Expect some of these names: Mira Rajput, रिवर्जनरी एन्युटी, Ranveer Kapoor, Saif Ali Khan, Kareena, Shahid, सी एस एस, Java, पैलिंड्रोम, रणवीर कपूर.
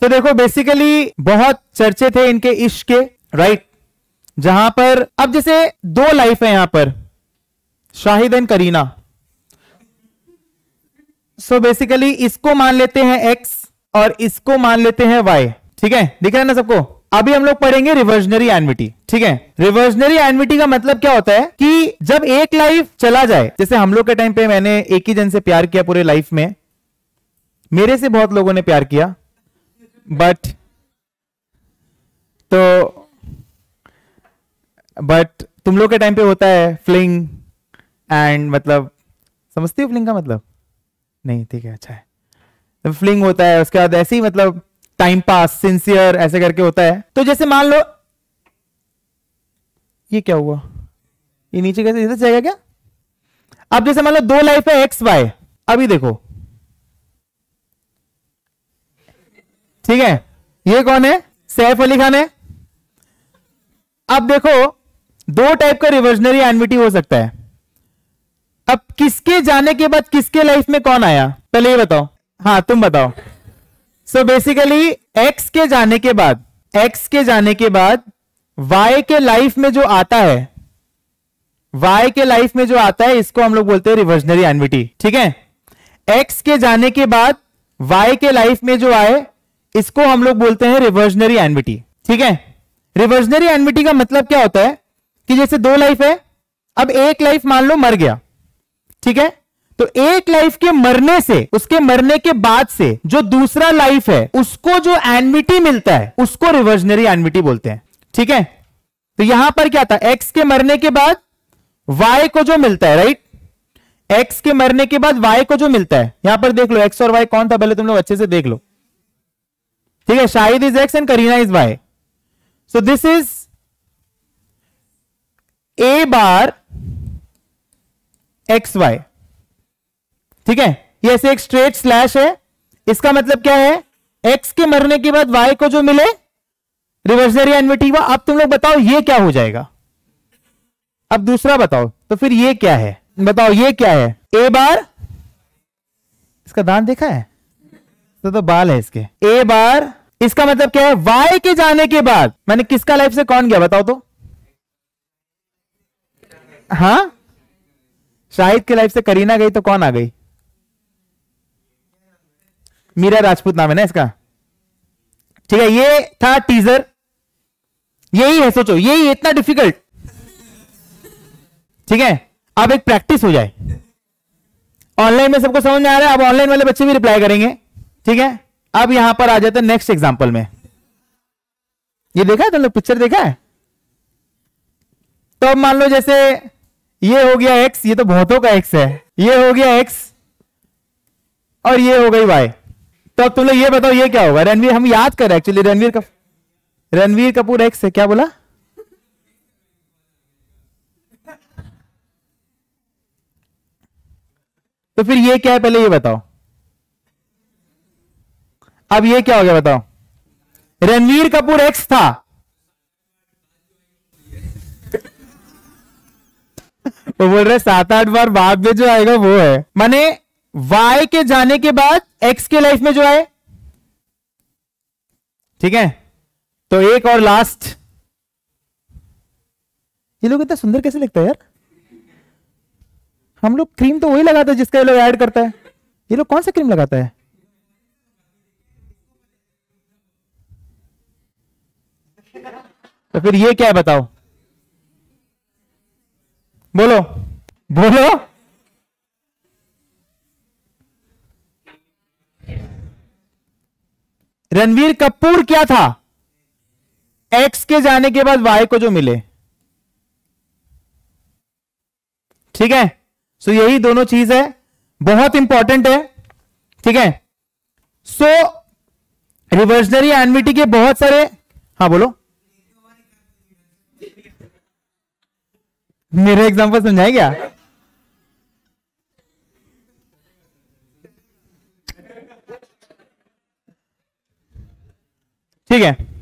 तो देखो बेसिकली बहुत चर्चे थे इनके इश्क के, राइट, जहां पर अब जैसे दो लाइफ है यहां पर, Shahid and Kareena. So basically इसको मान लेते हैं एक्स और इसको मान लेते हैं वाई. ठीक है, दिख रहा है ना सबको. अभी हम लोग पढ़ेंगे रिवर्जनरी एन्युटी. ठीक है, रिवर्जनरी एन्युटी का मतलब क्या होता है कि जब एक लाइफ चला जाए, जैसे हम लोग के टाइम पे मैंने एक ही जन से प्यार किया पूरे लाइफ में, मेरे से बहुत लोगों ने प्यार किया, बट तुम लोग के टाइम पे होता है फ्लिंग एंड, मतलब समझती हो फ्लिंग का मतलब? नहीं, ठीक है, अच्छा है. तो फ्लिंग होता है, उसके बाद ऐसे ही मतलब टाइम पास, सिंसियर, ऐसे करके होता है. तो जैसे मान लो ये क्या हुआ, ये नीचे कैसे इधर जाएगा क्या? अब जैसे मान लो दो लाइफ है एक्स वाई. अभी देखो, ठीक है, ये कौन है? सैफ अली खान है. अब देखो दो टाइप का रिवर्जनरी एन्युटी हो सकता है. अब किसके जाने के बाद किसके लाइफ में कौन आया, पहले ये बताओ. हाँ, तुम बताओ. सो बेसिकली एक्स के जाने के बाद वाई के लाइफ में जो आता है, इसको हम लोग बोलते हैं रिवर्जनरी एन्युटी. ठीक है, एक्स के जाने के बाद वाई के लाइफ में जो आए, इसको हम लोग बोलते हैं रिवर्जनरी एन्युटी. ठीक है, रिवर्जनरी एन्युटी का मतलब क्या होता है कि जैसे दो लाइफ है, अब एक लाइफ मान लो मर गया. ठीक है, तो एक लाइफ के मरने से, उसके मरने के बाद से जो दूसरा लाइफ है उसको जो एन्युटी मिलता है उसको रिवर्जनरी एन्युटी बोलते हैं. ठीक है, तो यहां पर क्या था, एक्स के मरने के बाद वाई को जो मिलता है, राइट, एक्स के मरने के बाद वाई को जो मिलता है, यहां पर देख लो एक्स और वाई कौन था, पहले तुम लोग अच्छे से देख लो. ठीक है, Shahid is X and Kareena is Y. So this is a bar X Y. ठीक है, ये ऐसे एक स्ट्रेट स्लैश है. इसका मतलब क्या है, एक्स के मरने के बाद वाई को जो मिले रिवर्जनरी एन्युटी. अब तुम लोग बताओ ये क्या हो जाएगा. अब दूसरा बताओ, तो फिर ये क्या है, बताओ ये क्या है. ए बार, इसका दांत देखा है तो बाल है इसके. ए बार, इसका मतलब क्या है, वाई के जाने के बाद मैंने किसका लाइफ से कौन गया बताओ तो. हाँ, शाहिद के लाइफ से करीना गई तो कौन आ गई? मीरा राजपूत नाम है ना इसका. ठीक है, ये था टीजर. यही है, सोचो यही इतना डिफिकल्ट. ठीक है, अब एक प्रैक्टिस हो जाए. ऑनलाइन में सबको समझ में आ रहा है, अब ऑनलाइन वाले बच्चे भी रिप्लाई करेंगे. ठीक है, अब यहां पर आ जाते हैं नेक्स्ट एग्जांपल में. ये देखा है तुम लोग, पिक्चर देखा है? तो अब मान लो जैसे ये हो गया एक्स, ये तो बहुतों का एक्स है, ये हो गया एक्स और ये हो गई वाई. तो अब तुम लोग ये बताओ ये क्या होगा. रणवीर, हम याद कर रहे एक्चुअली, रणवीर कपूर एक्स है. क्या बोला? तो फिर ये क्या है पहले ये बताओ. अब ये क्या हो गया बताओ. रणवीर कपूर एक्स था. वो बोल रहे 7-8 बार बाद में जो आएगा वो है, माने वाई के जाने के बाद एक्स के लाइफ में जो आए. ठीक है, तो एक और लास्ट. ये लोग इतना सुंदर कैसे लगता है यार. हम लोग क्रीम तो वही लगाते हैं जिसका ये लोग ऐड करता है. ये लोग कौन सा क्रीम लगाता है? तो फिर ये क्या है बताओ. बोलो बोलो. रणवीर कपूर क्या था? एक्स के जाने के बाद वाई को जो मिले. ठीक है, सो यही दोनों चीज है, बहुत इंपॉर्टेंट है. ठीक है, सो रिवर्जनरी एन्युटी के बहुत सारे. हाँ बोलो, मेरे एग्जांपल समझाए क्या? ठीक है.